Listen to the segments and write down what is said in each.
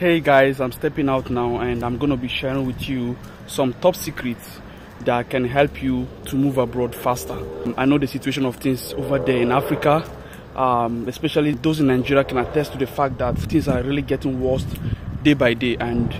Hey guys, I'm stepping out now and I'm going to be sharing with you some top secrets that can help you to move abroad faster. I know the situation of things over there in Africa, especially those in Nigeria can attest to the fact that things are really getting worse day by day and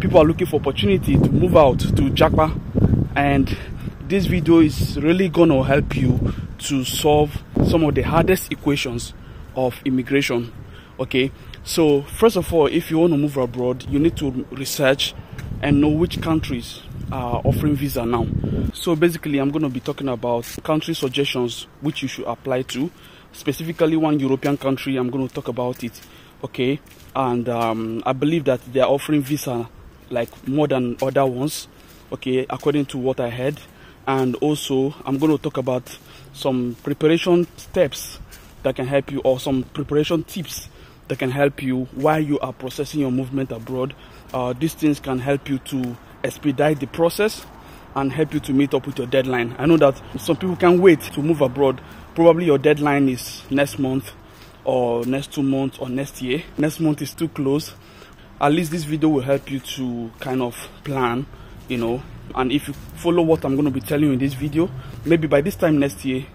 people are looking for opportunity to move out to Japan, and this video is really going to help you to solve some of the hardest equations of immigration. Okay, so first of all, if you want to move abroad, you need to research and know which countries are offering visa now. So basically, I'm going to be talking about country suggestions which you should apply to, specifically one European country. I'm going to talk about it, okay? And I believe that they are offering visa like more than other ones, okay, according to what I heard. And also, I'm going to talk about some preparation steps that can help you, or some preparation tips that can help you while you are processing your movement abroad. These things can help you to expedite the process and help you to meet up with your deadline. I know that some people can wait to move abroad. Probably your deadline is next month or next 2 months or next year. Next month is too close. At least this video will help you to kind of plan, you know. And if you follow what I'm going to be telling you in this video, maybe by this time next year,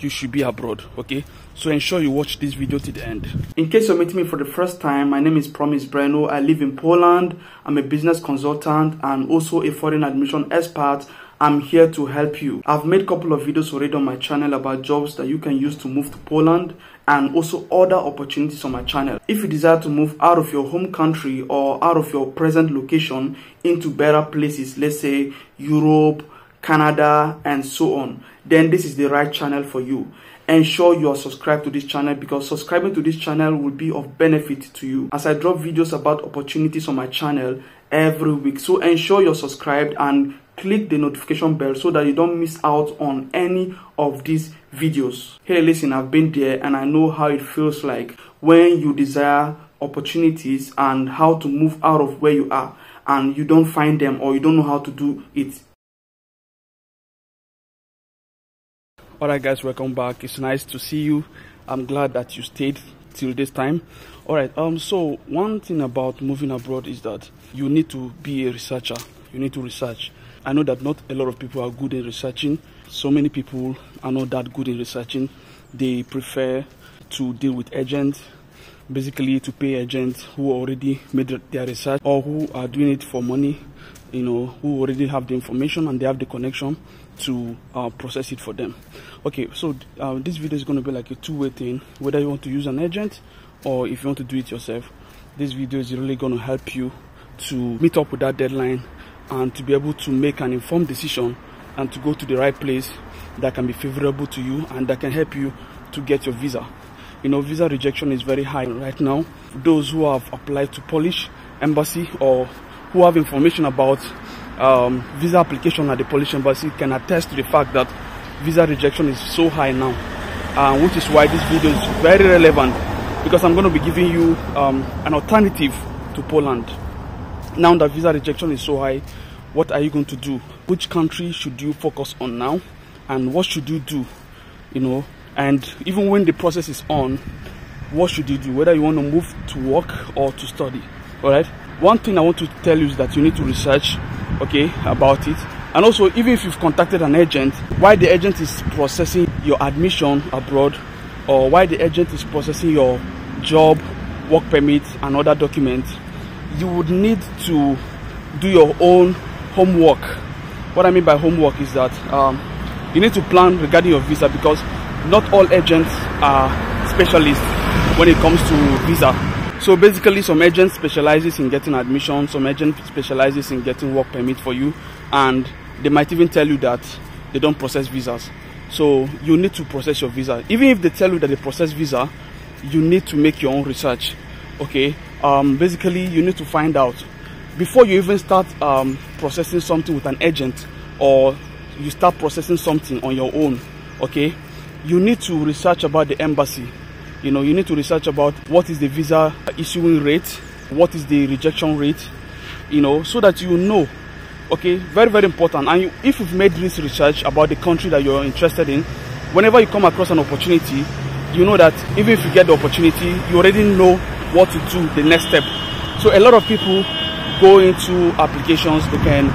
you should be abroad, okay? So ensure you watch this video to the end. In case you're meeting me for the first time, my name is Promise Breno. I live in Poland. I'm a business consultant and also a foreign admission expert. I'm here to help you. I've made a couple of videos already on my channel about jobs that you can use to move to Poland and also other opportunities on my channel. If you desire to move out of your home country or out of your present location into better places, let's say Europe, Canada, and so on, then this is the right channel for you. Ensure you are subscribed to this channel because subscribing to this channel will be of benefit to you, as I drop videos about opportunities on my channel every week. So ensure you're subscribed and click the notification bell so that you don't miss out on any of these videos. Hey, listen, I've been there and I know how it feels like when you desire opportunities and how to move out of where you are and you don't find them or you don't know how to do it. Alright guys, welcome back. It's nice to see you. I'm glad that you stayed till this time. Alright, so one thing about moving abroad is that you need to be a researcher. You need to research. I know that not a lot of people are good in researching. So many people are not that good in researching. They prefer to deal with agents, basically to pay agents who already made their research or who are doing it for money, you know, who already have the information and they have the connection to process it for them. Okay, so this video is going to be like a two-way thing, whether you want to use an agent or if you want to do it yourself. This video is really going to help you to meet up with that deadline and to be able to make an informed decision and to go to the right place that can be favorable to you and that can help you to get your visa. You know, visa rejection is very high right now. Those who have applied to Polish embassy or who have information about visa application at the Polish embassy can attest to the fact that visa rejection is so high now, which is why this video is very relevant, because I'm going to be giving you an alternative to Poland. Now that visa rejection is so high, what are you going to do? Which country should you focus on now? And what should you do? You know, and even when the process is on, what should you do? Whether you want to move to work or to study, all right? One thing I want to tell you is that you need to research, okay, about it. And also, even if you've contacted an agent, while the agent is processing your admission abroad, or while the agent is processing your job, work permit, and other documents, you would need to do your own homework. What I mean by homework is that you need to plan regarding your visa, because not all agents are specialists when it comes to visa. So basically, some agents specializes in getting admission, some agents specializes in getting work permit for you, and they might even tell you that they don't process visas. So you need to process your visa. Even if they tell you that they process visa, you need to make your own research, okay? Basically, you need to find out before you even start processing something with an agent, or you start processing something on your own, okay? You need to research about the embassy. You know, you need to research about what is the visa issuing rate, what is the rejection rate, you know, so that you know, okay? Very, very important. And if you've made this research about the country that you're interested in, whenever you come across an opportunity, you know that even if you get the opportunity, you already know what to do, the next step. So a lot of people go into applications, they can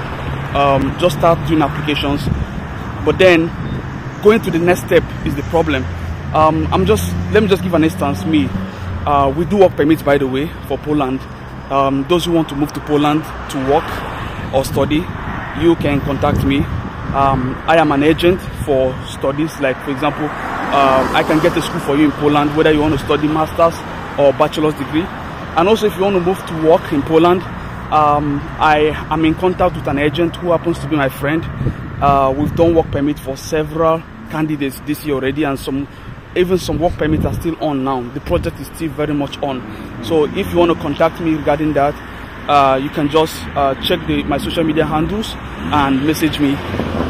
just start doing applications, but then going to the next step is the problem. Let me just give an instance. Me, we do work permits, by the way, for Poland. Those who want to move to Poland to work or study, you can contact me. I am an agent for studies. Like, for example, I can get a school for you in Poland, whether you want to study master's or bachelor's degree. And also, if you want to move to work in Poland, I am in contact with an agent who happens to be my friend. We've done work permit for several candidates this year already, and even some work permits are still on now. The project is still very much on. So if you want to contact me regarding that, you can just check my social media handles and message me.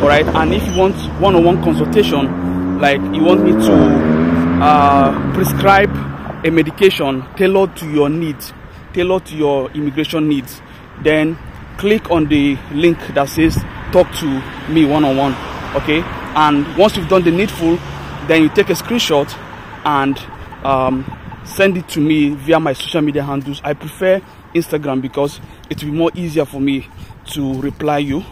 All right. And if you want one-on-one consultation, like you want me to prescribe a medication tailored to your needs, tailored to your immigration needs, then click on the link that says talk to me one-on-one. Okay. And once you've done the needful, then you take a screenshot and send it to me via my social media handles. I prefer Instagram because it will be more easier for me to reply you,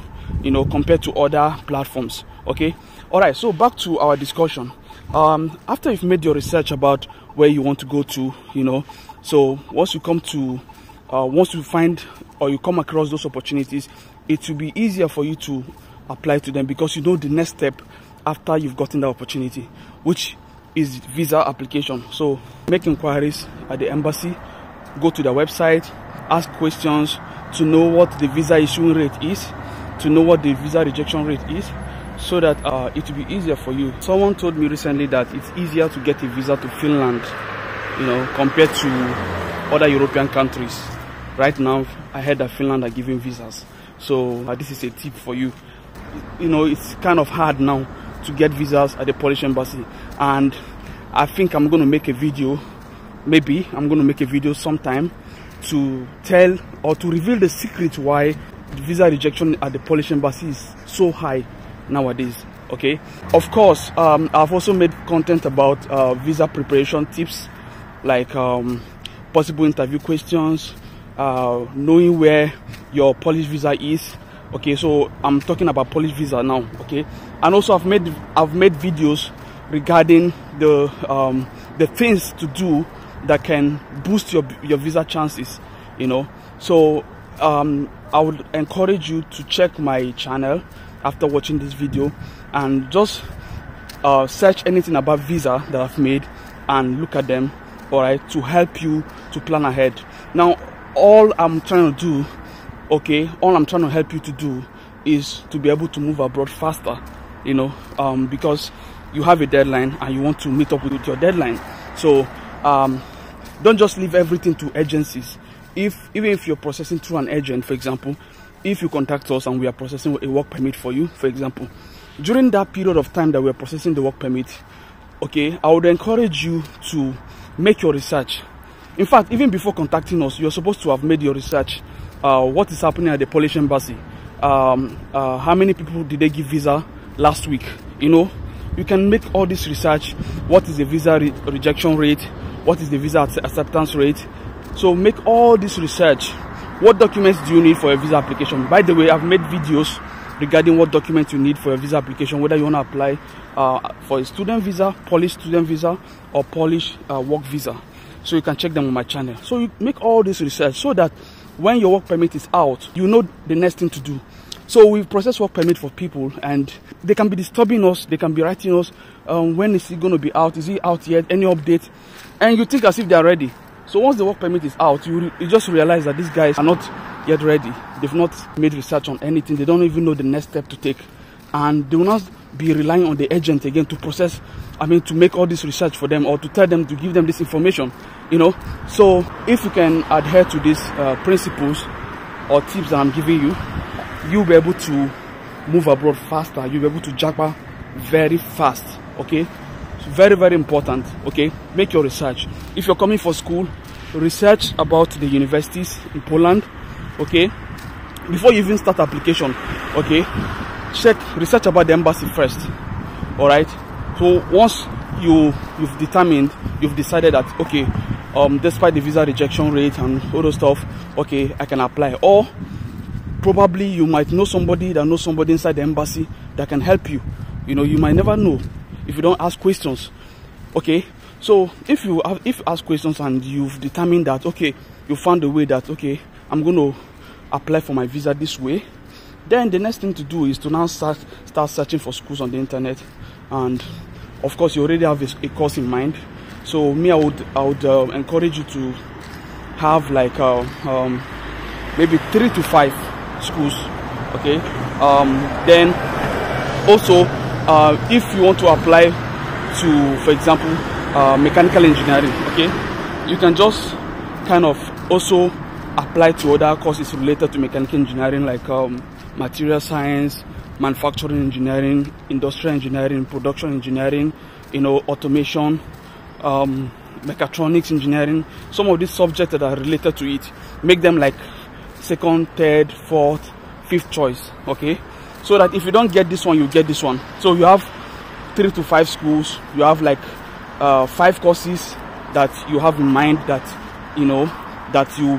you know, compared to other platforms. Okay. All right. So back to our discussion. After you've made your research about where you want to go to, you know, so once you find or you come across those opportunities, it will be easier for you to apply to them because you know the next step after you've gotten the opportunity, which is visa application. So make inquiries at the embassy, go to their website, ask questions to know what the visa issuing rate is, to know what the visa rejection rate is, so that it will be easier for you. Someone told me recently that it's easier to get a visa to Finland, you know, compared to other European countries. Right now, I heard that Finland are giving visas. So this is a tip for you. You know, it's kind of hard now to get visas at the Polish embassy, and I think I'm going to make a video, maybe I'm going to make a video sometime to tell or to reveal the secret why the visa rejection at the Polish embassy is so high nowadays. Okay, of course, I've also made content about visa preparation tips, like possible interview questions, knowing where your Polish visa is. Okay, so I'm talking about Polish visa now. Okay, and also I've made videos regarding the things to do that can boost your visa chances, you know. So I would encourage you to check my channel after watching this video and just search anything about visa that I've made and look at them, all right, to help you to plan ahead. Now, all I'm trying to do, okay, all I'm trying to help you to do is to be able to move abroad faster, you know, because you have a deadline and you want to meet up with your deadline. So don't just leave everything to agencies. Even if you're processing through an agent, for example, if you contact us and we are processing a work permit for you, for example, during that period of time that we are processing the work permit, okay, I would encourage you to make your research. In fact, even before contacting us, you're supposed to have made your research. What is happening at the Polish embassy? How many people did they give visa last week? You know, you can make all this research. What is the visa rejection rate? What is the visa acceptance rate? So make all this research. What documents do you need for a visa application? By the way, I've made videos regarding what documents you need for a visa application, whether you want to apply for a student visa, Polish student visa, or Polish work visa. So you can check them on my channel. So you make all this research so that when your work permit is out, you know the next thing to do. So we process work permit for people, and they can be disturbing us, they can be writing us, when is it going to be out, is it out yet, any update, and you think as if they are ready. So once the work permit is out, you just realize that these guys are not yet ready. They've not made research on anything, they don't even know the next step to take, and they will not be relying on the agent again to process, I mean, to make all this research for them or to tell them, to give them this information, you know. So if you can adhere to these principles or tips that I'm giving you, you'll be able to move abroad faster, you'll be able to jump very fast. Okay, so very, very important. Okay, make your research. If you're coming for school, research about the universities in Poland, okay, before you even start application. Okay, research about the embassy first, all right. So once you've decided that, okay, despite the visa rejection rate and all those stuff, okay, I can apply. Or probably you might know somebody that knows somebody inside the embassy that can help you. You know, you might never know if you don't ask questions. Okay, so if you ask questions and you've determined that, okay, you found a way that, okay, I'm going to apply for my visa this way, then the next thing to do is to now start searching for schools on the internet. And of course, you already have a course in mind. So me, I would encourage you to have like maybe 3 to 5 schools. Okay, then also if you want to apply to, for example, mechanical engineering, okay, you can just kind of also apply to other courses related to mechanical engineering, like material science, manufacturing engineering, industrial engineering, production engineering, you know, automation, mechatronics engineering. Some of these subjects that are related to it, make them like second, third, fourth, fifth choice, okay, so that if you don't get this one, you get this one. So you have 3 to 5 schools, you have like 5 courses that you have in mind, that you know that you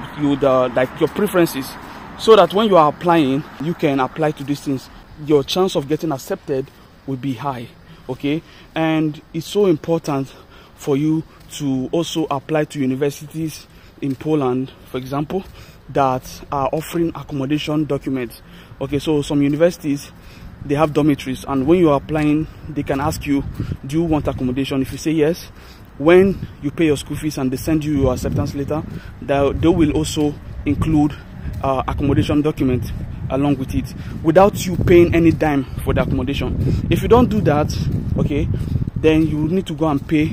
like your preferences, so that when you are applying, you can apply to these things. Your chance of getting accepted will be high, okay? And it's so important for you to also apply to universities in Poland, for example, that are offering accommodation documents. Okay, so some universities, they have dormitories, and when you are applying, they can ask you, do you want accommodation? If you say yes, when you pay your school fees and they send you your acceptance letter, they will also include accommodation document along with it, without you paying any dime for the accommodation. If you don't do that, okay, then you need to go and pay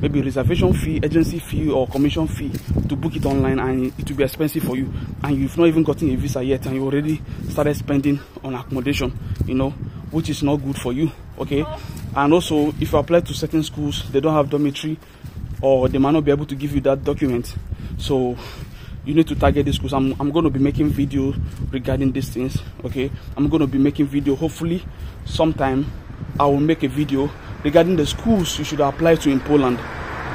maybe reservation fee, agency fee, or commission fee to book it online, and it will be expensive for you, and you've not even gotten a visa yet, and you already started spending on accommodation, you know, which is not good for you, okay? And also, if you apply to certain schools, they don't have dormitory, or they might not be able to give you that document, so you need to target these schools. I'm going to be making video regarding these things, okay? I'm going to be making video, hopefully sometime I will make a video regarding the schools you should apply to in Poland,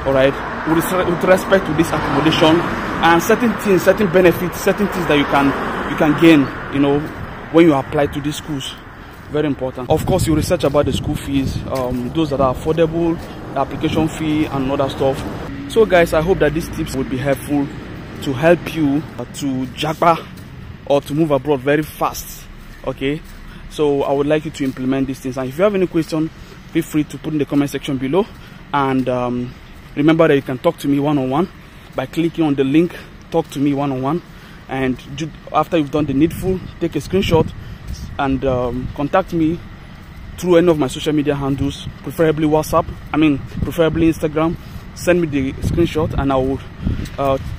all right, with respect to this accommodation and certain things, certain benefits, certain things that you can gain, you know, when you apply to these schools. Very important. Of course, you research about the school fees, those that are affordable, the application fee and other stuff. So guys, I hope that these tips would be helpful to help you to japa or to move abroad very fast, okay? So I would like you to implement these things, and if you have any question, feel free to put in the comment section below, and remember that you can talk to me one-on-one by clicking on the link "talk to me one-on-one", and after you've done the needful, take a screenshot and contact me through any of my social media handles, preferably WhatsApp, preferably Instagram. Send me the screenshot and I will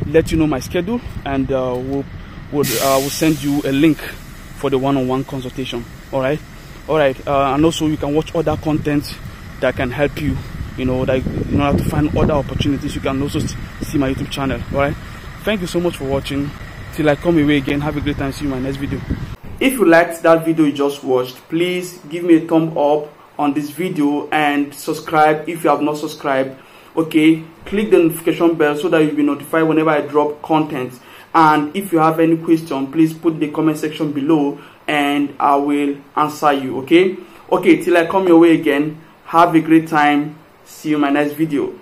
let you know my schedule, and we'll send you a link for the one-on-one consultation. All right, and also you can watch other content that can help you, you know, like in order to find other opportunities. You can also see my YouTube channel. All right, thank you so much for watching. Till I come away again, have a great time. See you in my next video. If you liked that video you just watched, please give me a thumb up on this video and subscribe if you have not subscribed. Okay, click the notification bell so that you'll be notified whenever I drop content. And if you have any question, please put the comment section below and I will answer you, okay? Okay, till I come your way again, have a great time. See you in my next video.